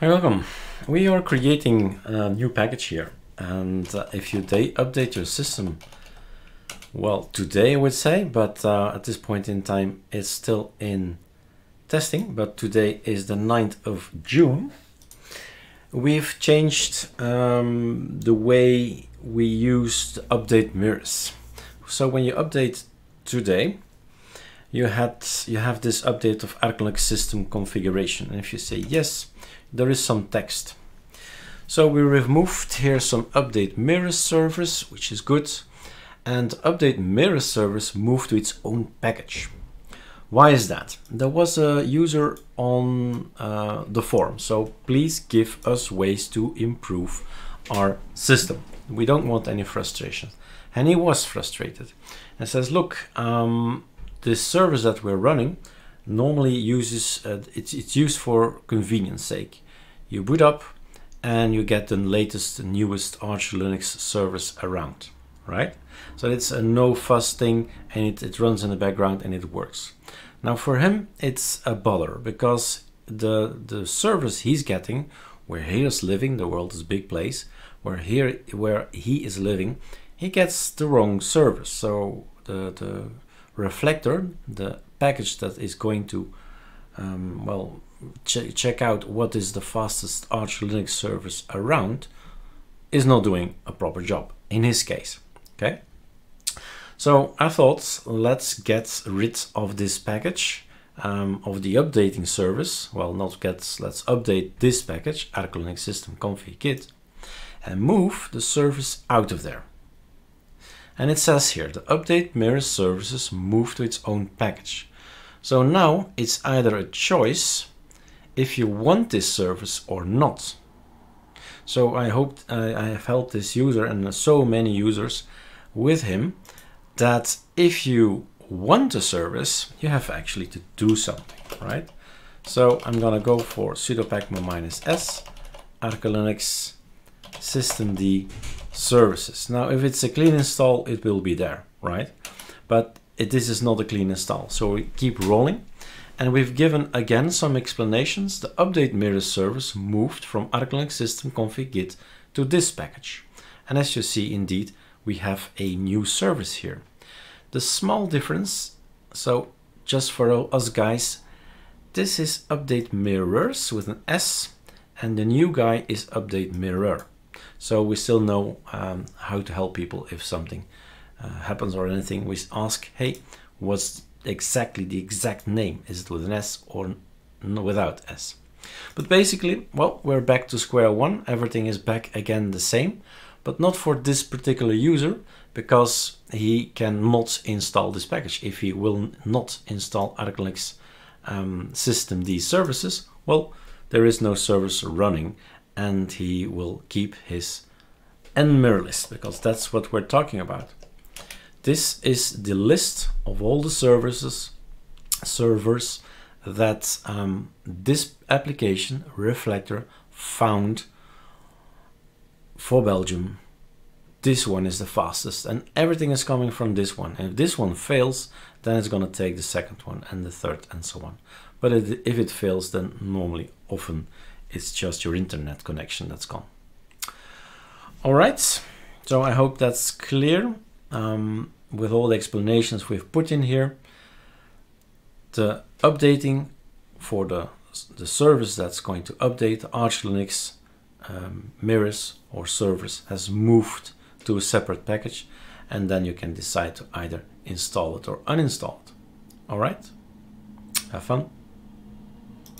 Hi, welcome. We are creating a new package here, and if you update your system, well, today I would say, but at this point in time it's still in testing, but today is the 9th of June. We've changed the way we used update mirrors. So when you update today, you have this update of ArcoLinux system configuration, and if you say yes, there is some text. So we removed here some update mirror servers, which is good, and update mirror servers moved to its own package. Why is that? There was a user on the forum, so please give us ways to improve our system. We don't want any frustrations, and he was frustrated and says, look, the service that we're running normally uses, it's used for convenience sake. You boot up and you get the latest, newest Arch Linux service around, right? So it's a no fuss thing, and it runs in the background and it works. Now for him, it's a bother because the service he's getting, where he is living, the world is a big place, where he is living, he gets the wrong service. So the reflector, the package that is going to well, check out what is the fastest Arch Linux service around, is not doing a proper job in his case. Okay, so I thought, let's get rid of this package, of the updating service. Well, not get, let's update this package, Arch Linux system config Git, and move the service out of there. And it says here, the update mirror services move to its own package. So now it's either a choice if you want this service or not. So I hope I have helped this user and so many users with him, that if you want a service, you have actually to do something, right? So I'm gonna go for sudo pacman -s ArcoLinux systemd services. Now, if it's a clean install, it will be there, right? But this is not a clean install, so we keep rolling. And we've given again some explanations. The update mirror service moved from ArcoLinux system config Git to this package. And as you see, indeed, we have a new service here. The small difference, so just for us guys, this is update mirrors with an S, and the new guy is update mirror. So we still know how to help people if something happens or anything. We ask, hey, what's exactly the exact name? Is it with an S or without S? But basically, well, we're back to square one. Everything is back again the same, but not for this particular user, because he cannot install this package. If he will not install ArcoLinux systemd services, well, there is no service running, and he will keep his nmirror list, because that's what we're talking about. This is the list of all the servers that this application reflector found for Belgium. This one is the fastest, and everything is coming from this one. And if this one fails, then it's going to take the second one and the third and so on. But if it fails, then normally, often, it's just your internet connection that's gone. All right, so I hope that's clear. With all the explanations we've put in here, the updating for the service that's going to update Arch Linux mirrors or servers has moved to a separate package, and then you can decide to either install it or uninstall it. All right, have fun.